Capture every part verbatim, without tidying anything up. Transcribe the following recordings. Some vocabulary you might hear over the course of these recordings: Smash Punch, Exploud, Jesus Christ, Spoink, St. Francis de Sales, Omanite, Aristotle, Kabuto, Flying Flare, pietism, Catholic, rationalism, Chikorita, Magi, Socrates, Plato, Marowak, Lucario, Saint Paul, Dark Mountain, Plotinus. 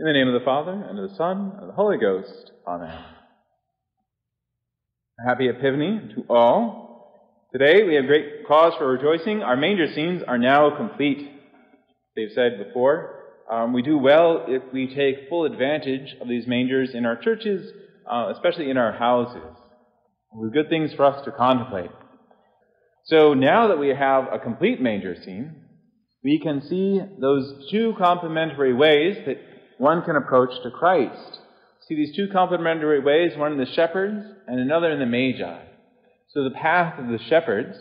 In the name of the Father, and of the Son, and of the Holy Ghost. Amen. A happy Epiphany to all. Today we have great cause for rejoicing. Our manger scenes are now complete. They've said before, um, we do well if we take full advantage of these mangers in our churches, uh, especially in our houses. They're good things for us to contemplate. So now that we have a complete manger scene, we can see those two complementary ways that one can approach to Christ. See these two complementary ways, one in the shepherds and another in the magi. So the path of the shepherds,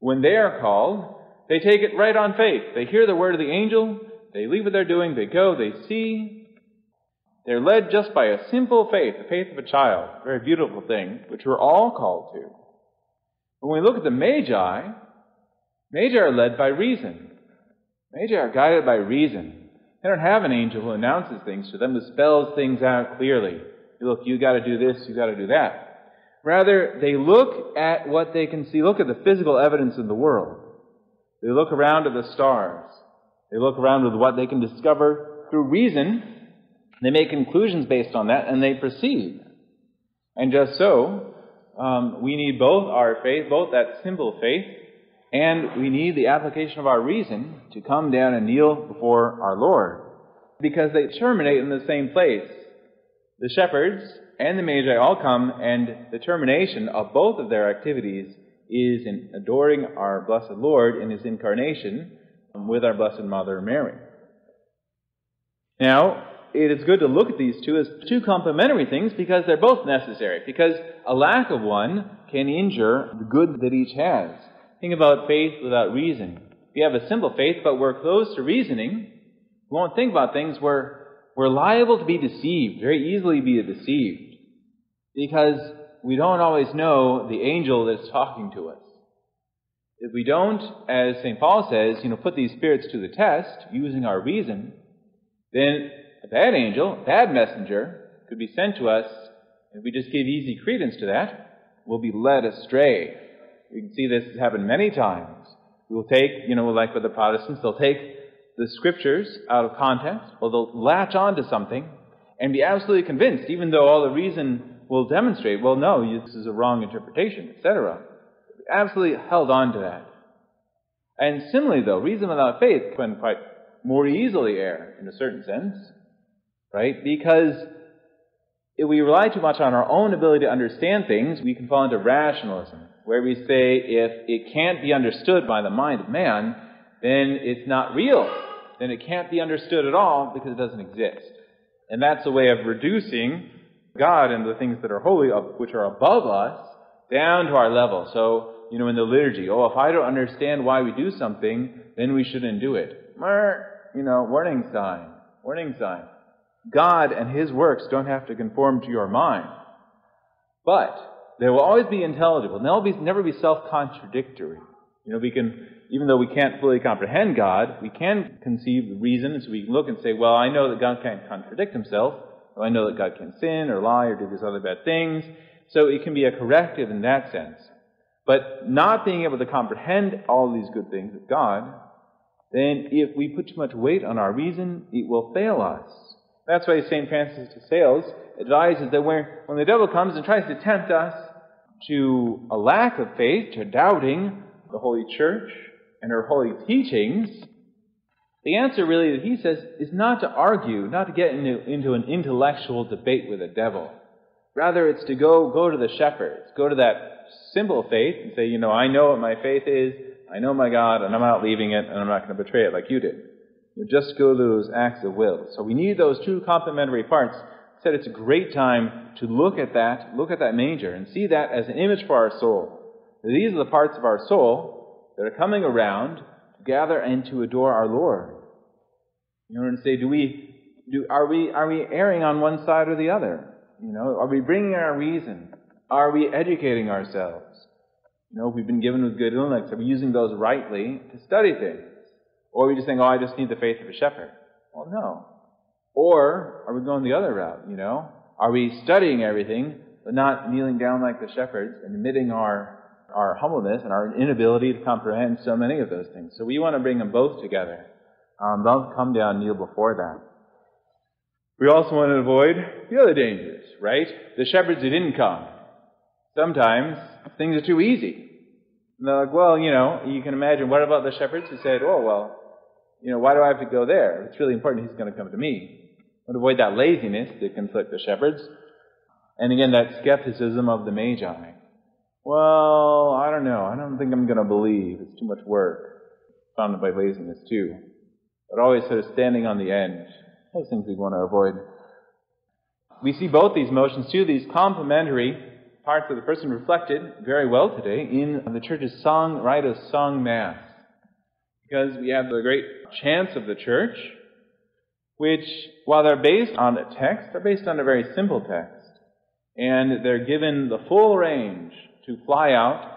when they are called, they take it right on faith. They hear the word of the angel, they leave what they're doing, they go, they see. They're led just by a simple faith, the faith of a child, a very beautiful thing, which we're all called to. When we look at the magi, magi are led by reason. Magi are guided by reason. They don't have an angel who announces things to them, who spells things out clearly. Look, you got to do this, you got to do that. Rather, they look at what they can see. Look at the physical evidence in the world. They look around at the stars. They look around with what they can discover through reason. They make conclusions based on that, and they proceed. And just so, um, we need both our faith, both that simple faith, and we need the application of our reason to come down and kneel before our Lord, because they terminate in the same place. The shepherds and the magi all come, and the termination of both of their activities is in adoring our blessed Lord in his incarnation with our blessed Mother Mary. Now, it is good to look at these two as two complementary things because they're both necessary, because a lack of one can injure the good that each has. Think about faith without reason. We have a simple faith, but we're closed to reasoning. We won't think about things. We're, we're liable to be deceived, very easily be deceived, because we don't always know the angel that's talking to us. If we don't, as Saint Paul says, you know, put these spirits to the test using our reason, then a bad angel, a bad messenger could be sent to us. If we just give easy credence to that, we'll be led astray. We can see this has happened many times. We'll take, you know, like with the Protestants, they'll take the scriptures out of context, or they'll latch on to something and be absolutely convinced, even though all the reason will demonstrate, well, no, this is a wrong interpretation, et cetera. Absolutely held on to that. And similarly, though, reason without faith can quite more easily err, in a certain sense, right? Because if we rely too much on our own ability to understand things, we can fall into rationalism, where we say if it can't be understood by the mind of man, then it's not real. Then it can't be understood at all because it doesn't exist. And that's a way of reducing God and the things that are holy, which are above us, down to our level. So, you know, in the liturgy, oh, if I don't understand why we do something, then we shouldn't do it. You know, warning sign, warning sign. God and his works don't have to conform to your mind. But they will always be intelligible. They'll be, never be self-contradictory. You know, we can, even though we can't fully comprehend God, we can conceive the reason, and so we can look and say, well, I know that God can't contradict himself, or I know that God can sin or lie or do these other bad things. So it can be a corrective in that sense. But not being able to comprehend all these good things of God, then if we put too much weight on our reason, it will fail us. That's why Saint Francis de Sales advises that when, when the devil comes and tries to tempt us to a lack of faith, to doubting the Holy Church and her holy teachings, the answer really that he says is not to argue, not to get into, into an intellectual debate with the devil. Rather, it's to go, go to the shepherds, go to that simple faith and say, you know, I know what my faith is, I know my God, and I'm not leaving it, and I'm not going to betray it like you did. You just go to those acts of will. So we need those two complementary parts. Said it's a great time to look at that, look at that manger, and see that as an image for our soul. These are the parts of our soul that are coming around to gather and to adore our Lord. You know, and say, do we, do are we, are we erring on one side or the other? You know, are we bringing our reason? Are we educating ourselves? You know, if we've been given with good intellects, are we using those rightly to study things? Or are we just saying, oh, I just need the faith of a shepherd? Well, no. Or are we going the other route, you know? Are we studying everything, but not kneeling down like the shepherds and admitting our our humbleness and our inability to comprehend so many of those things? So we want to bring them both together. Um, they'll come down and kneel before that. We also want to avoid the other dangers, right? The shepherds who didn't come. Sometimes things are too easy. And they're like, well, you know, you can imagine, what about the shepherds who said, oh, well, you know, why do I have to go there? It's really important he's going to come to me. I want to avoid that laziness that can afflict the shepherds. And again, that skepticism of the Magi. Well, I don't know. I don't think I'm going to believe. It's too much work. Founded by laziness, too. But always sort of standing on the end. Those things we want to avoid. We see both these motions, too, these complementary parts of the person reflected very well today in the church's song, rite of song mass. Because we have the great chants of the church, which, while they're based on a text, they're based on a very simple text. And they're given the full range to fly out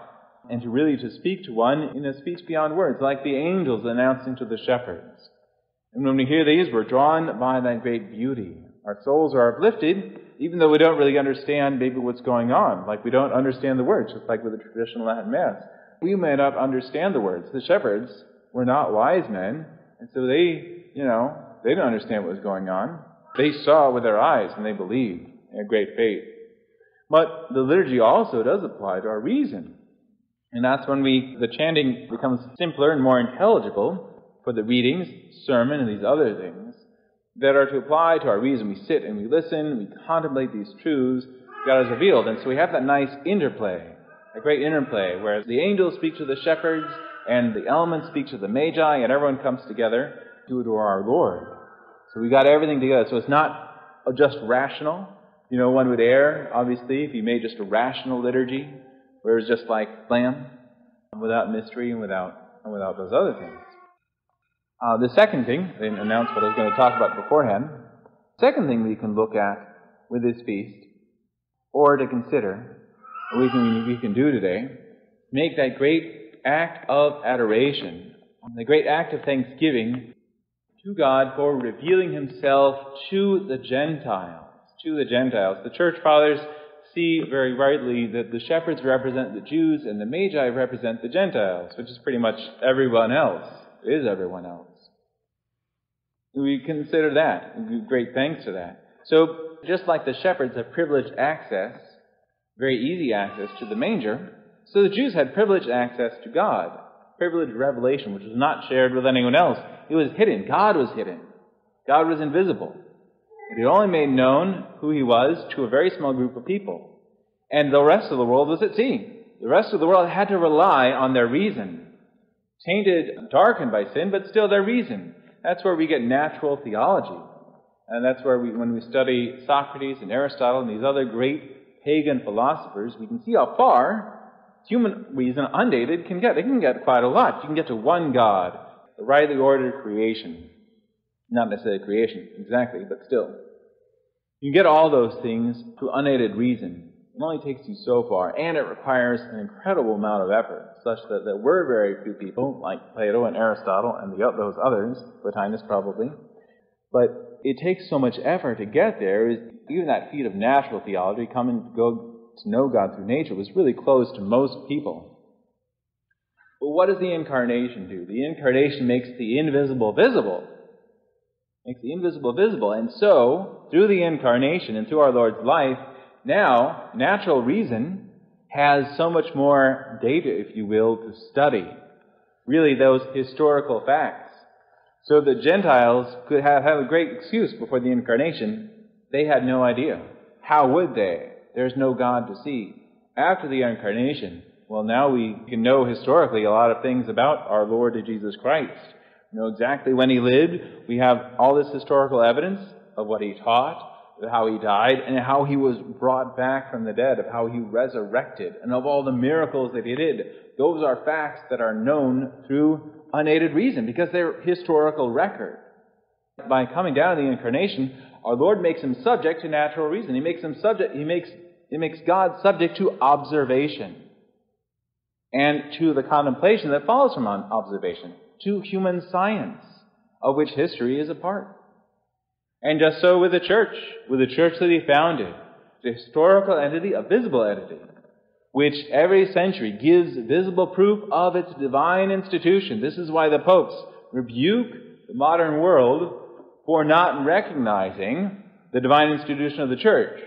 and to really to speak to one in a speech beyond words, like the angels announcing to the shepherds. And when we hear these, we're drawn by that great beauty. Our souls are uplifted, even though we don't really understand maybe what's going on. Like we don't understand the words, just like with the traditional Latin Mass. We may not understand the words. The shepherds were not wise men, and so they, you know, they didn't understand what was going on. They saw with their eyes, and they believed in a great faith. But the liturgy also does apply to our reason. And that's when we the chanting becomes simpler and more intelligible for the readings, sermon, and these other things that are to apply to our reason. We sit and we listen, we contemplate these truths God has revealed. And so we have that nice interplay, a great interplay, where the angels speak to the shepherds, and the elements speak to the Magi, and everyone comes together to adore our Lord. So we got everything together. So it's not just rational. You know, one would err, obviously, if you made just a rational liturgy, where it's just like blam, without mystery and without, and without those other things. Uh, the second thing, I didn't announce what I was going to talk about beforehand, the second thing we can look at with this feast, or to consider, or we can, we can do today, make that great act of adoration, the great act of thanksgiving to God for revealing Himself to the Gentiles, to the Gentiles. The Church Fathers see very rightly that the shepherds represent the Jews and the Magi represent the Gentiles, which is pretty much everyone else. It is everyone else. We consider that, and give great thanks to that. So, just like the shepherds have privileged access, very easy access to the manger, so the Jews had privileged access to God, privileged revelation, which was not shared with anyone else. It was hidden. God was hidden. God was invisible. It had only made known who He was to a very small group of people. And the rest of the world was at sea. The rest of the world had to rely on their reason. Tainted, darkened by sin, but still their reason. That's where we get natural theology. And that's where we, when we study Socrates and Aristotle and these other great pagan philosophers, we can see how far human reason, unaided, can get. It can get quite a lot. You can get to one God, the rightly ordered creation. Not necessarily creation, exactly, but still. You get all those things through unaided reason. It only takes you so far, and it requires an incredible amount of effort, such that there were very few people, like Plato and Aristotle and the, those others, Plotinus probably. But it takes so much effort to get there. Even that feat of natural theology, come and go to know God through nature, was really closed to most people. But what does the Incarnation do? The Incarnation makes the invisible visible. Makes the invisible visible. And so, through the Incarnation and through our Lord's life, now natural reason has so much more data, if you will, to study. Really, those historical facts. So the Gentiles could have, have a great excuse before the Incarnation. They had no idea. How would they? There's no God to see. After the Incarnation, well, now we can know historically a lot of things about our Lord Jesus Christ. We know exactly when He lived. We have all this historical evidence of what He taught, of how He died, and how He was brought back from the dead, of how He resurrected, and of all the miracles that He did. Those are facts that are known through unaided reason, because they're historical record. By coming down to the Incarnation, our Lord makes Him subject to natural reason. He makes Him subject, He makes, He makes God subject to observation, and to the contemplation that follows from observation, to human science, of which history is a part. And just so with the church, with the church that He founded, the historical entity, a visible entity, which every century gives visible proof of its divine institution. This is why the popes rebuke the modern world for not recognizing the divine institution of the church.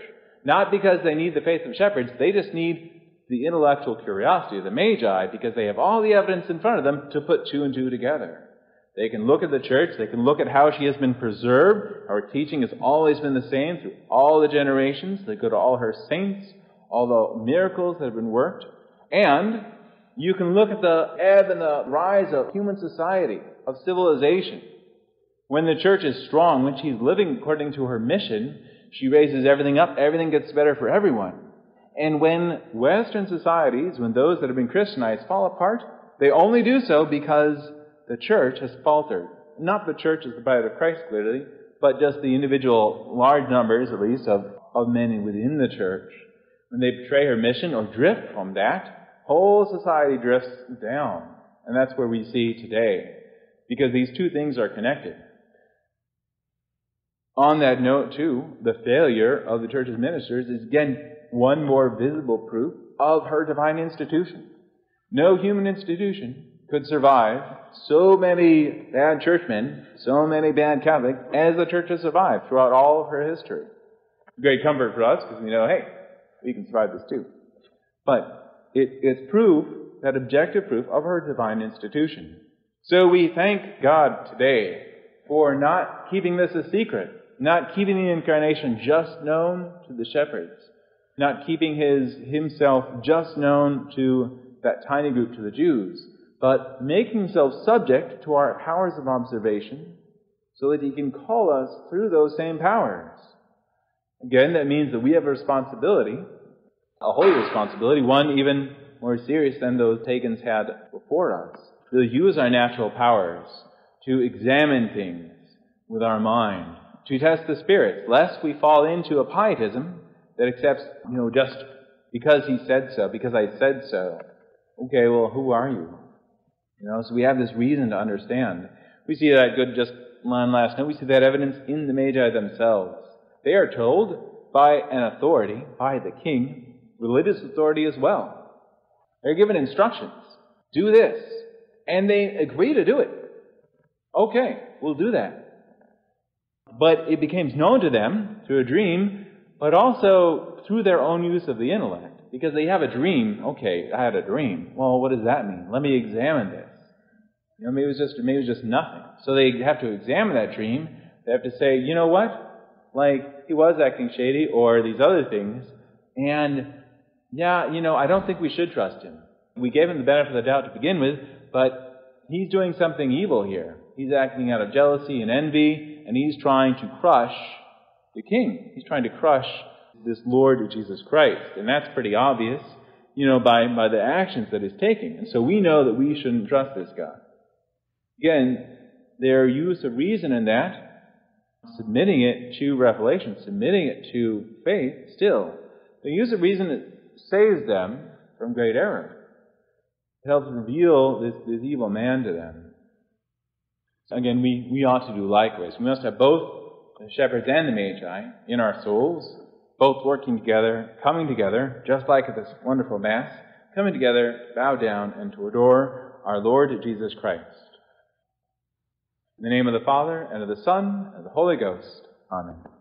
Not because they need the faith of shepherds, they just need the intellectual curiosity of the magi, because they have all the evidence in front of them to put two and two together. They can look at the church, they can look at how she has been preserved. Our teaching has always been the same through all the generations. They go to all her saints, all the miracles that have been worked. And you can look at the ebb and the rise of human society, of civilization. When the church is strong, when she's living according to her mission, she raises everything up, everything gets better for everyone. And when Western societies, when those that have been Christianized fall apart, they only do so because the church has faltered. Not the church as the bride of Christ, clearly, but just the individual large numbers, at least, of, of men within the church. When they betray her mission or drift from that, whole society drifts down. And that's where we see today, because these two things are connected. On that note, too, the failure of the church's ministers is, again, one more visible proof of her divine institution. No human institution could survive so many bad churchmen, so many bad Catholics, as the Church has survived throughout all of her history. Great comfort for us, because we know, hey, we can survive this too. But it is proof, that objective proof, of her divine institution. So we thank God today for not keeping this a secret, not keeping the Incarnation just known to the shepherds, not keeping his himself just known to that tiny group, to the Jews, but making himself subject to our powers of observation so that he can call us through those same powers. Again, that means that we have a responsibility, a holy responsibility, one even more serious than those pagans had before us, to use our natural powers, to examine things with our mind, to test the spirits, lest we fall into a pietism that accepts, you know, just because he said so, because I said so. Okay, well, who are you? You know, so we have this reason to understand. We see that good just on last night. We see that evidence in the Magi themselves. They are told by an authority, by the king, religious authority as well. They're given instructions. Do this. And they agree to do it. Okay, we'll do that. But it becomes known to them through a dream, but also through their own use of the intellect. Because they have a dream. Okay, I had a dream. Well, what does that mean? Let me examine this. You know, maybe it was just, maybe it was just nothing. So they have to examine that dream. They have to say, you know what? Like, he was acting shady, or these other things. And, yeah, you know, I don't think we should trust him. We gave him the benefit of the doubt to begin with, but he's doing something evil here. He's acting out of jealousy and envy, and he's trying to crush the king. He's trying to crush this Lord Jesus Christ. And that's pretty obvious, you know, by, by the actions that he's taking. And so we know that we shouldn't trust this God. Again, their use of reason in that, submitting it to revelation, submitting it to faith, still, the use of reason that saves them from great error. It helps reveal this, this evil man to them. Again, we, we ought to do likewise. We must have both the shepherds and the Magi in our souls, both working together, coming together, just like at this wonderful Mass, coming together, bow down, and to adore our Lord Jesus Christ. In the name of the Father, and of the Son, and of the Holy Ghost. Amen.